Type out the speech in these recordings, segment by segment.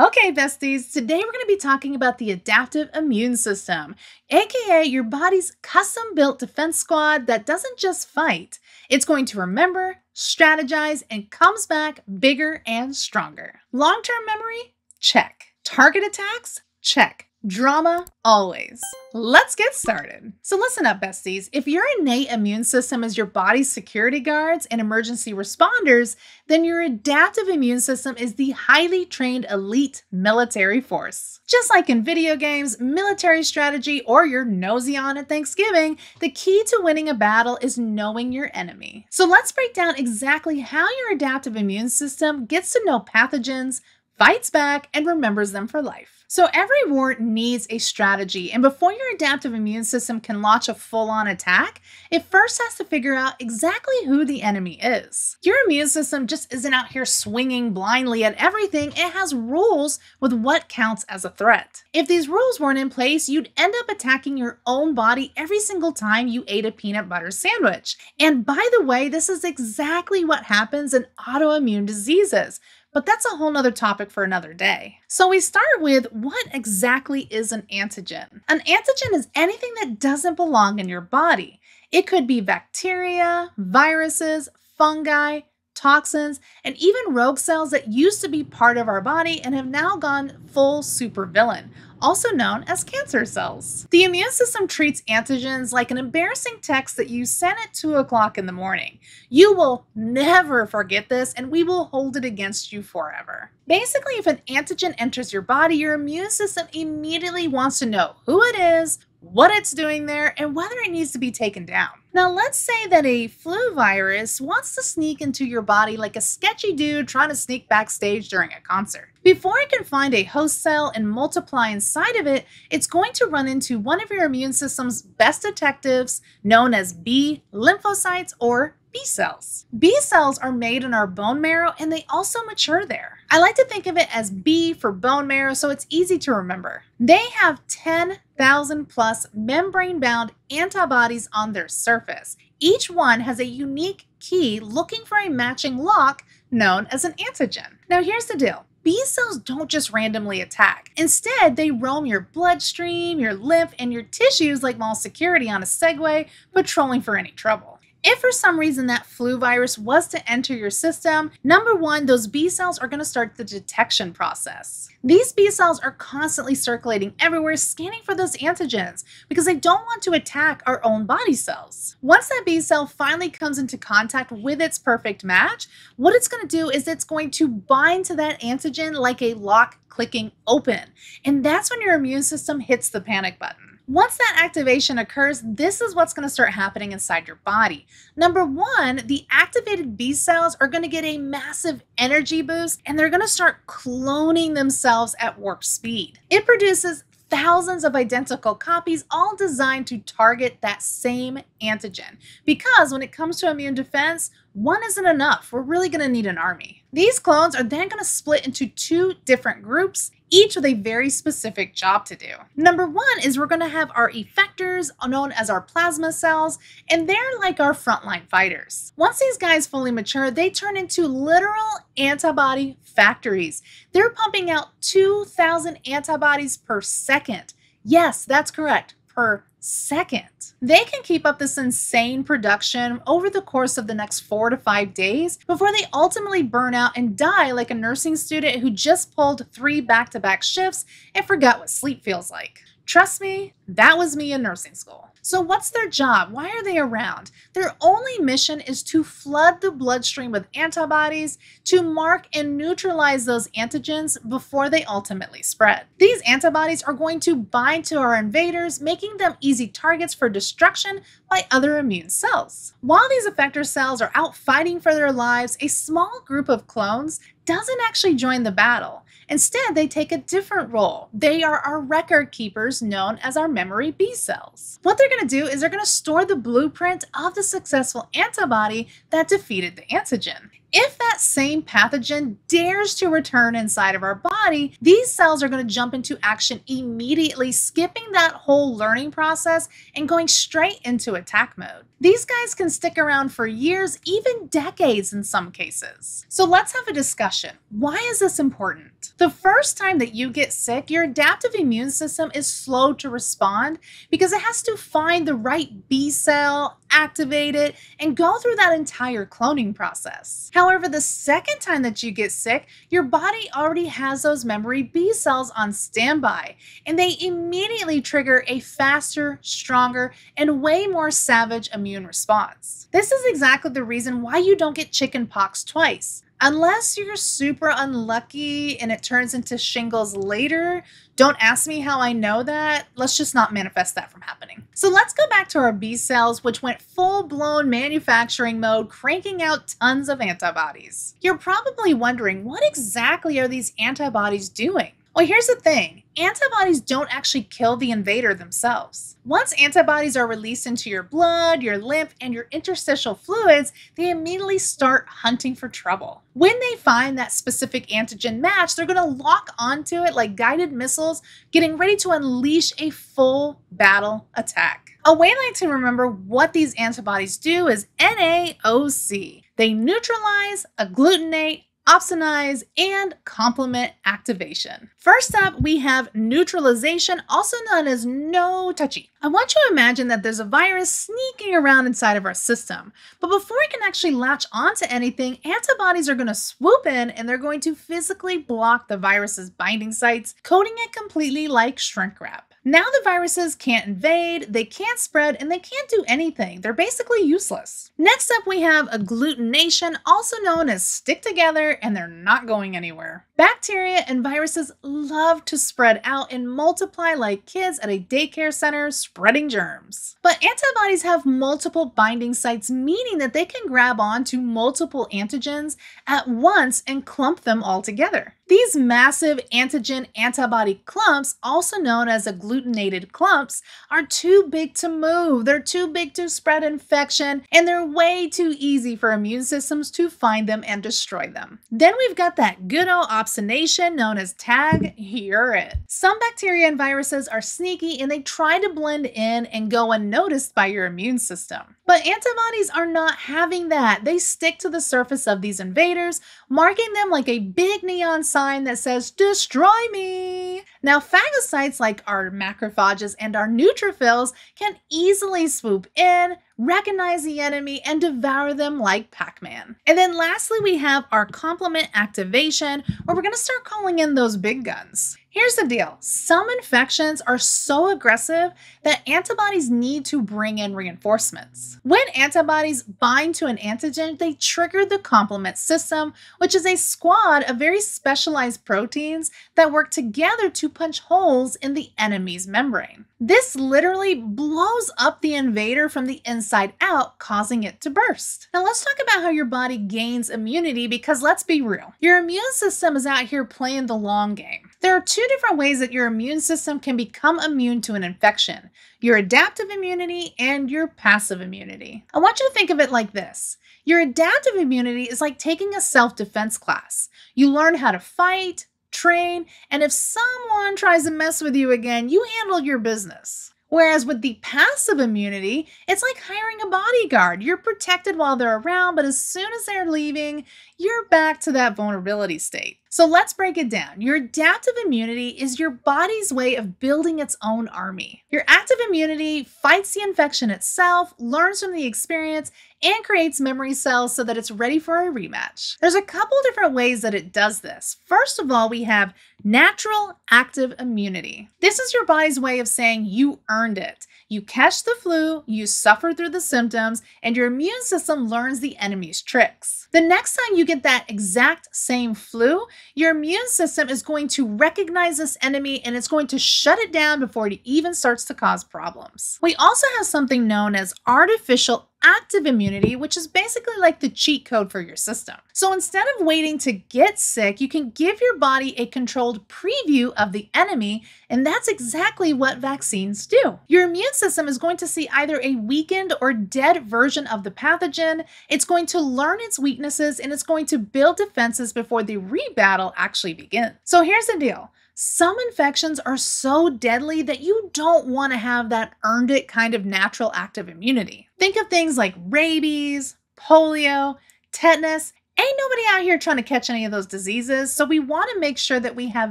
Okay, besties, today we're going to be talking about the adaptive immune system, aka your body's custom-built defense squad that doesn't just fight. It's going to remember, strategize, and comes back bigger and stronger. Long-term memory? Check. Target attacks? Check. Drama, always. Let's get started. So listen up, besties. If your innate immune system is your body's security guards and emergency responders, then your adaptive immune system is the highly trained elite military force. Just like in video games, military strategy, or your nosy on at Thanksgiving, the key to winning a battle is knowing your enemy. So let's break down exactly how your adaptive immune system gets to know pathogens, fights back, and remembers them for life. So every war needs a strategy, and before your adaptive immune system can launch a full-on attack, it first has to figure out exactly who the enemy is. Your immune system just isn't out here swinging blindly at everything. It has rules with what counts as a threat. If these rules weren't in place, you'd end up attacking your own body every single time you ate a peanut butter sandwich. And by the way, this is exactly what happens in autoimmune diseases. But that's a whole nother topic for another day. So we start with, what exactly is an antigen? An antigen is anything that doesn't belong in your body. It could be bacteria, viruses, fungi, toxins, and even rogue cells that used to be part of our body and have now gone full supervillain, also known as cancer cells. The immune system treats antigens like an embarrassing text that you sent at 2 o'clock in the morning. You will never forget this, and we will hold it against you forever. Basically, if an antigen enters your body, your immune system immediately wants to know who it is, what it's doing there, and whether it needs to be taken down. Now, let's say that a flu virus wants to sneak into your body like a sketchy dude trying to sneak backstage during a concert. Before it can find a host cell and multiply inside of it, it's going to run into one of your immune system's best detectives, known as B lymphocytes or B cells. B cells are made in our bone marrow, and they also mature there. I like to think of it as B for bone marrow, so it's easy to remember. They have 10,000 plus membrane-bound antibodies on their surface. Each one has a unique key looking for a matching lock known as an antigen. Now here's the deal. B cells don't just randomly attack. Instead, they roam your bloodstream, your lymph, and your tissues like mall security on a Segway, patrolling for any trouble. If for some reason that flu virus was to enter your system, number one, those B cells are going to start the detection process. These B cells are constantly circulating everywhere, scanning for those antigens because they don't want to attack our own body cells. Once that B cell finally comes into contact with its perfect match, what it's going to do is it's going to bind to that antigen like a lock clicking open. And that's when your immune system hits the panic button. Once that activation occurs, this is what's going to start happening inside your body. Number one, the activated B cells are going to get a massive energy boost, and they're going to start cloning themselves at warp speed. It produces thousands of identical copies, all designed to target that same antigen. Because when it comes to immune defense, one isn't enough. We're really going to need an army. These clones are then going to split into two different groups, each with a very specific job to do. Number one is we're going to have our effectors, known as our plasma cells, and they're like our frontline fighters. Once these guys fully mature, they turn into literal antibody factories. They're pumping out 2,000 antibodies per second. Yes, that's correct, per second. They can keep up this insane production over the course of the next 4 to 5 days before they ultimately burn out and die like a nursing student who just pulled 3 back-to-back shifts and forgot what sleep feels like. Trust me, that was me in nursing school. So what's their job? Why are they around? Their only mission is to flood the bloodstream with antibodies to mark and neutralize those antigens before they ultimately spread. These antibodies are going to bind to our invaders, making them easy targets for destruction by other immune cells. While these effector cells are out fighting for their lives, a small group of clones doesn't actually join the battle. Instead, they take a different role. They are our record keepers, known as our memory B cells. What they're going to do is they're going to store the blueprint of the successful antibody that defeated the antigen. If that same pathogen dares to return inside of our body, these cells are going to jump into action immediately, skipping that whole learning process and going straight into attack mode. These guys can stick around for years, even decades in some cases. So let's have a discussion. Why is this important? The first time that you get sick, your adaptive immune system is slow to respond because it has to find the right B cell, activate it, and go through that entire cloning process. However, the second time that you get sick, your body already has those memory B cells on standby, and they immediately trigger a faster, stronger, and way more savage immune response. This is exactly the reason why you don't get chickenpox twice. Unless you're super unlucky and it turns into shingles later, don't ask me how I know that. Let's just not manifest that from happening. So let's go back to our B cells, which went full-blown manufacturing mode, cranking out tons of antibodies. You're probably wondering, what exactly are these antibodies doing? Well, here's the thing. Antibodies don't actually kill the invader themselves. Once antibodies are released into your blood, your lymph, and your interstitial fluids, they immediately start hunting for trouble. When they find that specific antigen match, they're going to lock onto it like guided missiles, getting ready to unleash a full battle attack. A way I like to remember what these antibodies do is NAOC. They neutralize, agglutinate, opsonize, and complement activation. First up, we have neutralization, also known as no touchy. I want you to imagine that there's a virus sneaking around inside of our system, but before it can actually latch onto anything, antibodies are going to swoop in and they're going to physically block the virus's binding sites, coating it completely like shrink wrap. Now the viruses can't invade, they can't spread, and they can't do anything. They're basically useless. Next up, we have agglutination, also known as stick together, and they're not going anywhere. Bacteria and viruses love to spread out and multiply like kids at a daycare center spreading germs. But antibodies have multiple binding sites, meaning that they can grab on to multiple antigens at once and clump them all together. These massive antigen-antibody clumps, also known as agglutinated clumps, are too big to move, they're too big to spread infection, and they're way too easy for immune systems to find them and destroy them. Then we've got that good old opsonation known as tag, you're it. Some bacteria and viruses are sneaky and they try to blend in and go unnoticed by your immune system. But antibodies are not having that. They stick to the surface of these invaders, marking them like a big neon sign that says, "Destroy me!" Now, phagocytes like our macrophages and our neutrophils can easily swoop in, recognize the enemy, and devour them like Pac-Man. And then lastly, we have our complement activation, where we're going to start calling in those big guns. Here's the deal. Some infections are so aggressive that antibodies need to bring in reinforcements. When antibodies bind to an antigen, they trigger the complement system, which is a squad of very specialized proteins that work together to punch holes in the enemy's membrane. This literally blows up the invader from the inside out, causing it to burst. Now let's talk about how your body gains immunity, because let's be real. Your immune system is out here playing the long game. There are two different ways that your immune system can become immune to an infection: your adaptive immunity and your passive immunity. I want you to think of it like this. Your adaptive immunity is like taking a self-defense class. You learn how to fight, train, and if someone tries to mess with you again, you handle your business. Whereas with the passive immunity, it's like hiring a bodyguard. You're protected while they're around, but as soon as they're leaving, you're back to that vulnerability state. So let's break it down. Your adaptive immunity is your body's way of building its own army. Your active immunity fights the infection itself, learns from the experience, and creates memory cells so that it's ready for a rematch. There's a couple different ways that it does this. First of all, we have natural active immunity. This is your body's way of saying you earned it. You catch the flu, you suffer through the symptoms, and your immune system learns the enemy's tricks. The next time you get that exact same flu, your immune system is going to recognize this enemy and it's going to shut it down before it even starts to cause problems. We also have something known as artificial active immunity, which is basically like the cheat code for your system. So instead of waiting to get sick, you can give your body a controlled preview of the enemy, and that's exactly what vaccines do. Your immune system is going to see either a weakened or dead version of the pathogen, it's going to learn its weaknesses, and it's going to build defenses before the rebattle actually begins. So here's the deal. Some infections are so deadly that you don't want to have that earned it kind of natural active immunity. Think of things like rabies, polio, tetanus. Ain't nobody out here trying to catch any of those diseases, so we want to make sure that we have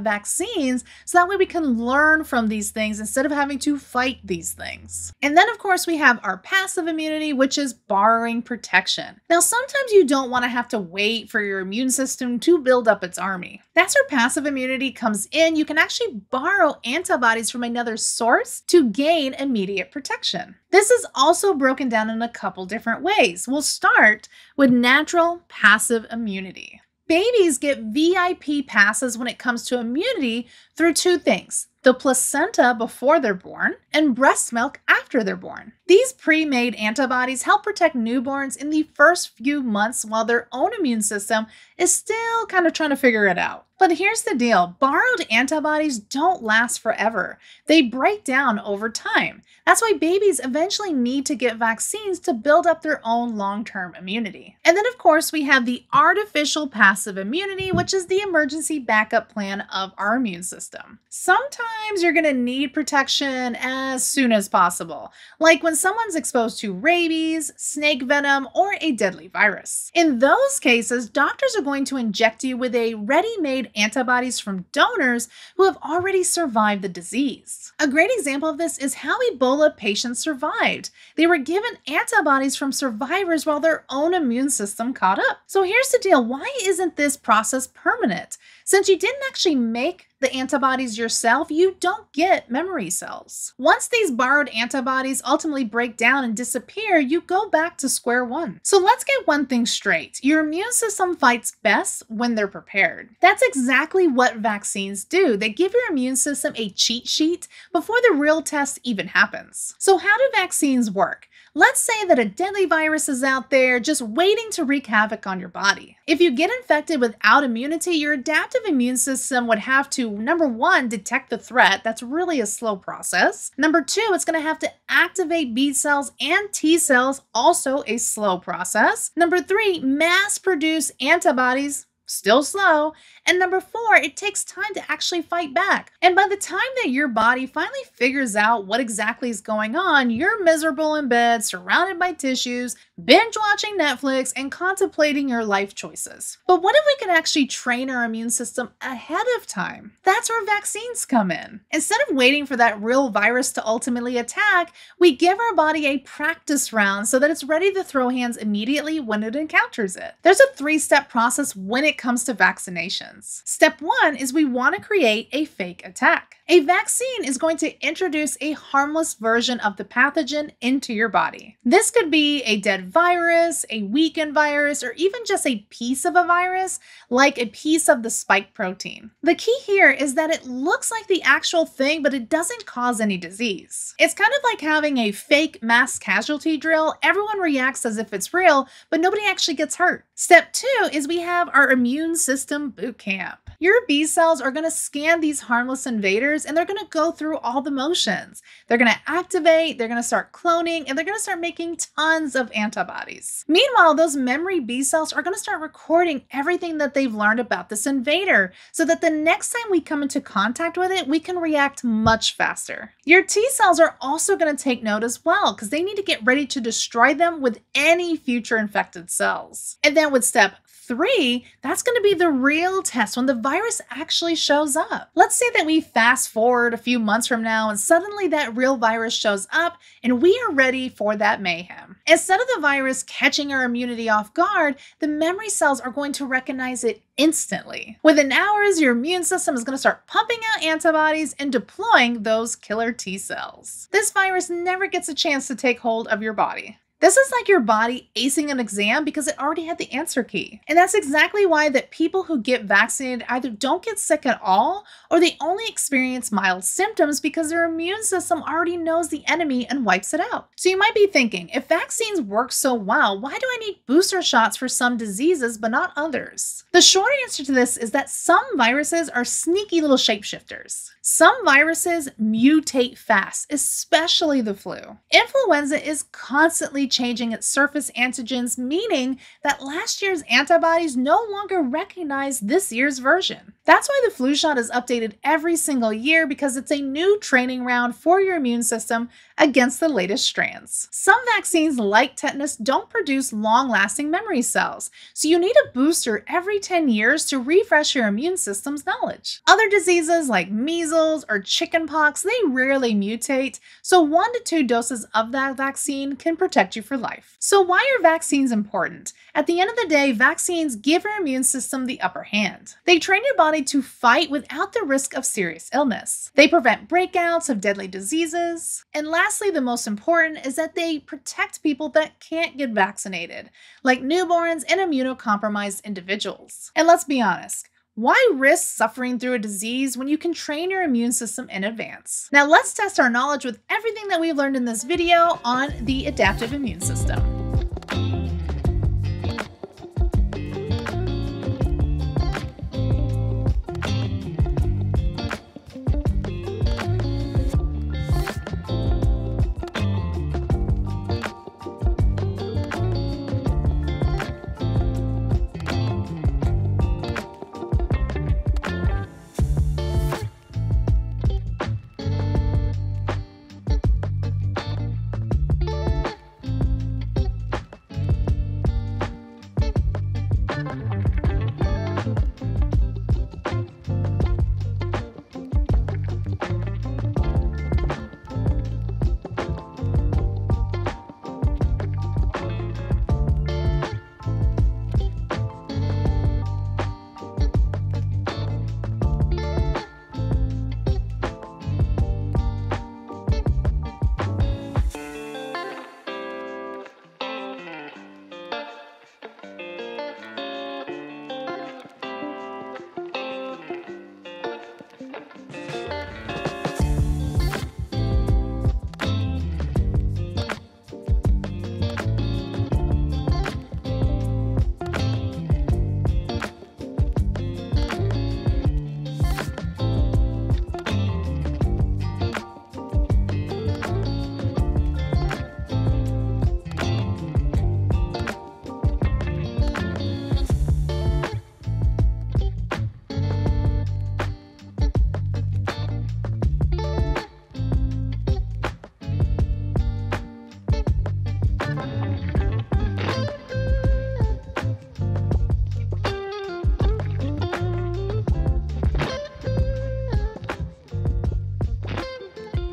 vaccines so that way we can learn from these things instead of having to fight these things. And then of course we have our passive immunity, which is borrowing protection. Now sometimes you don't want to have to wait for your immune system to build up its army. That's where passive immunity comes in. You can actually borrow antibodies from another source to gain immediate protection. This is also broken down in a couple different ways. We'll start with natural passive immunity. Babies get VIP passes when it comes to immunity through two things: the placenta before they're born and breast milk after they're born. These pre-made antibodies help protect newborns in the first few months while their own immune system is still kind of trying to figure it out. But here's the deal, borrowed antibodies don't last forever. They break down over time. That's why babies eventually need to get vaccines to build up their own long-term immunity. And then of course we have the artificial passive immunity, which is the emergency backup plan of our immune system. Sometimes you're gonna need protection as soon as possible, like when someone's exposed to rabies, snake venom, or a deadly virus. In those cases, doctors are going to inject you with a ready-made antibodies from donors who have already survived the disease. A great example of this is how Ebola patients survived. They were given antibodies from survivors while their own immune system caught up. So here's the deal, why isn't this process permanent? Since you didn't actually make the antibodies yourself, you don't get memory cells. Once these borrowed antibodies ultimately break down and disappear, you go back to square one. So let's get one thing straight. Your immune system fights best when they're prepared. That's exactly what vaccines do. They give your immune system a cheat sheet before the real test even happens. So how do vaccines work? Let's say that a deadly virus is out there just waiting to wreak havoc on your body. If you get infected without immunity, your adaptive immune system would have to, number one, detect the threat. That's really a slow process. Number two, it's going to have to activate B cells and T cells, also a slow process. Number three, mass produce antibodies, still slow. And number four, it takes time to actually fight back. And by the time that your body finally figures out what exactly is going on, you're miserable in bed, surrounded by tissues, binge watching Netflix, and contemplating your life choices. But what if we could actually train our immune system ahead of time? That's where vaccines come in. Instead of waiting for that real virus to ultimately attack, we give our body a practice round so that it's ready to throw hands immediately when it encounters it. There's a three-step process when it comes to vaccinations. Step one is we want to create a fake attack. A vaccine is going to introduce a harmless version of the pathogen into your body. This could be a dead virus, a weakened virus, or even just a piece of a virus, like a piece of the spike protein. The key here is that it looks like the actual thing, but it doesn't cause any disease. It's kind of like having a fake mass casualty drill. Everyone reacts as if it's real, but nobody actually gets hurt. Step two is we have our immune system boot camp. Your B cells are going to scan these harmless invaders and they're going to go through all the motions. They're going to activate, they're going to start cloning, and they're going to start making tons of antibodies. Meanwhile, those memory B cells are going to start recording everything that they've learned about this invader so that the next time we come into contact with it, we can react much faster. Your T cells are also going to take note as well because they need to get ready to destroy them with any future infected cells. And then with step three, that's going to be the real test when the virus actually shows up. Let's say that we fast forward a few months from now and suddenly that real virus shows up and we are ready for that mayhem. Instead of the virus catching our immunity off guard, the memory cells are going to recognize it instantly. Within hours, your immune system is going to start pumping out antibodies and deploying those killer T cells. This virus never gets a chance to take hold of your body. This is like your body acing an exam because it already had the answer key. And that's exactly why that people who get vaccinated either don't get sick at all, or they only experience mild symptoms because their immune system already knows the enemy and wipes it out. So you might be thinking, if vaccines work so well, why do I need booster shots for some diseases but not others? The short answer to this is that some viruses are sneaky little shapeshifters. Some viruses mutate fast, especially the flu. Influenza is constantly changing its surface antigens, meaning that last year's antibodies no longer recognize this year's version. That's why the flu shot is updated every single year, because it's a new training round for your immune system against the latest strands. Some vaccines, like tetanus, don't produce long-lasting memory cells, so you need a booster every 10 years to refresh your immune system's knowledge. Other diseases like measles or chickenpox, they rarely mutate, so 1 to 2 doses of that vaccine can protect you for life. So why are vaccines important? At the end of the day, vaccines give your immune system the upper hand. They train your body to fight without the risk of serious illness. They prevent breakouts of deadly diseases. And lastly, the most important is that they protect people that can't get vaccinated, like newborns and immunocompromised individuals. And let's be honest, why risk suffering through a disease when you can train your immune system in advance? Now let's test our knowledge with everything that we've learned in this video on the adaptive immune system.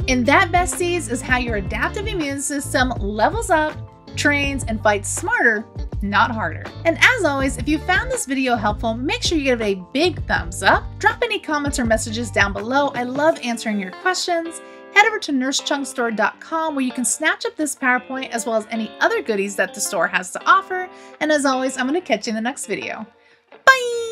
And that, besties, is how your adaptive immune system levels up, trains, and fights smarter, not harder. And as always, if you found this video helpful, make sure you give it a big thumbs up. Drop any comments or messages down below. I love answering your questions. Head over to nursecheungstore.com where you can snatch up this PowerPoint as well as any other goodies that the store has to offer. And as always, I'm going to catch you in the next video. Bye!